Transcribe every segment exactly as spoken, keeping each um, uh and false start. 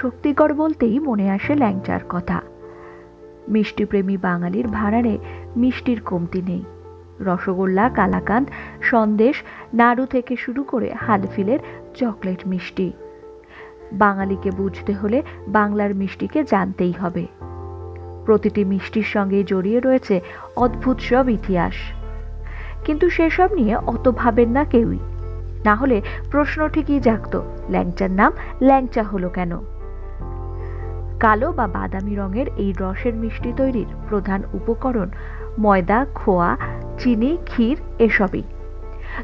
शक्तिगढ़ बोलतेई मने आसे ল্যাংচার कथा। मिष्टि प्रेमी बांगालिर भाड़ारे मिष्टिर कमति नेई। रसगोल्ला, कालाकांद, सन्देश, नाड़ू थेके शुरू करे हालफिलेर चकलेट मिष्टि। बांगालीके बुझते होले बांगलार मिष्टिके जानतेई होबे। प्रतिटी मिष्टिर संगे जड़िए रयेछे अद्भुत सब इतिहास। किन्तु सेसब निये अत भाबेन ना केउई। ना होले प्रश्न ठीकई जागतो, ল্যাংচার नाम ল্যাংচা हलो केन? कालो बा बादामी रंगेर एई रसेर मिष्टि तैरिर प्रधान उपकरण मयदा, खोया, चीनी, क्षीर एसबई।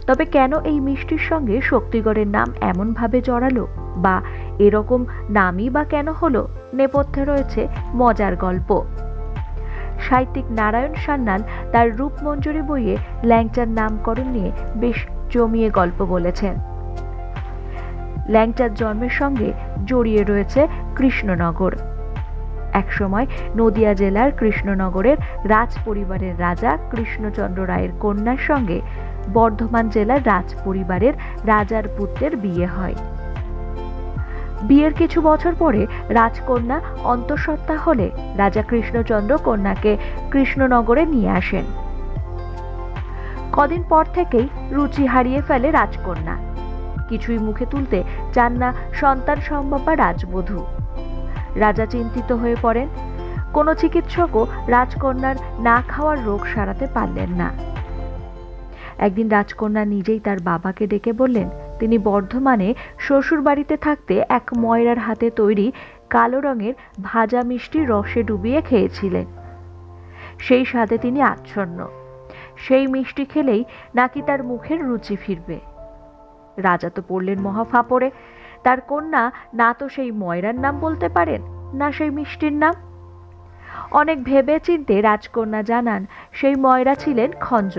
तबे केन एई मिष्टिर संगे শক্তিগড়ের नाम एमन भावे जड़ालो बा एरकम नामई बा केन हलो? नेपथ्ये रयेछे मजार गल्प। साहित्यिक नारायण সান্যাল तार রূপমঞ্জরি বইয়ে ল্যাংচার नामकरण নিয়ে বেশ जमिए गल्प बोलेছেন। ল্যাংচার जन्मेर संगे जड़िए रयेछे কৃষ্ণনগর। एक समय नदिया जेलार কৃষ্ণনগরের রাজ পরিবারের राजा কৃষ্ণচন্দ্র রায়ের कन्यार संगे বর্ধমান জেলার রাজ পরিবারের রাজার পুত্রের বিয়ে হয়। বিয়ের কিছু বছর পরে রাজকন্যা অন্তঃসত্ত্বা হলে রাজা কৃষ্ণচন্দ্র কন্যাকে কৃষ্ণনগরে নিয়ে আসেন। কদিন পর থেকেই রুচি হারিয়ে ফেলে রাজকন্যা। কিছুই মুখে তুলতে চান না সন্তান সম্ভবা রাজবধূ। রাজা চিন্তিত হয়ে পড়েন। কোনো চিকিৎসকও রাজকন্যার না খাওয়ার রোগ সারাতে পারলেন না। একদিন রাজকন্যা নিজেই তার বাবাকে ডেকে বললেন তিনি বর্ধমানে শ্বশুর বাড়িতে থাকতে এক ময়রার হাতে তৈরি কালো রঙের ভাজা মিষ্টি রসে ডুবিয়ে খেয়েছিলেন। সেই স্বাদে তিনি আচ্ছন্ন। সেই মিষ্টি খেলেই নাকি তার মুখের রুচি ফিরবে। রাজা তো পড়লেন মহা ফাঁপড়ে। তার কন্যা না তো সেই ময়রার নাম বলতে পারেন না সেই মিষ্টির নাম। অনেক ভেবে চিনতে রাজকন্যা জানান সেই ময়রা ছিলেন খঞ্জ,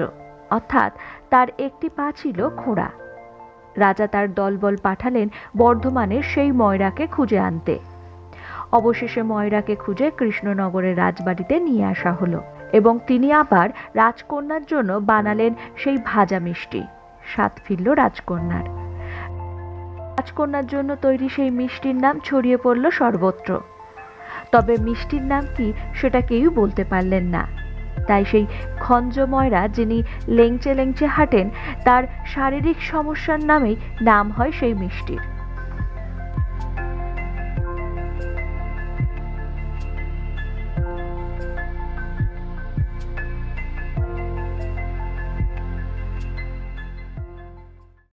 অর্থাৎ তার একটি পা ছিল খোঁড়া। রাজা তার দলবল পাঠালেন বর্ধমানের সেই ময়রাকে খুঁজে আনতে। অবশেষে ময়রাকে খুঁজে কৃষ্ণনগরের রাজবাড়িতে নিয়ে আসা হলো এবং তিনি আবার রাজকন্যার জন্য বানালেন সেই ভাজা মিষ্টি। স্বাদ ফিরল রাজকন্যার। রাজকন্যার জন্য তৈরি সেই মিষ্টির নাম ছড়িয়ে পড়ল সর্বত্র। তবে মিষ্টির নাম কি সেটা কেউ বলতে পারলেন না। তাই সেই খঞ্জ ময়রা যিনি লেংচে লেংচে হাঁটেন তার শারীরিক সমস্যার নামেই নাম হয় সেই মিষ্টির।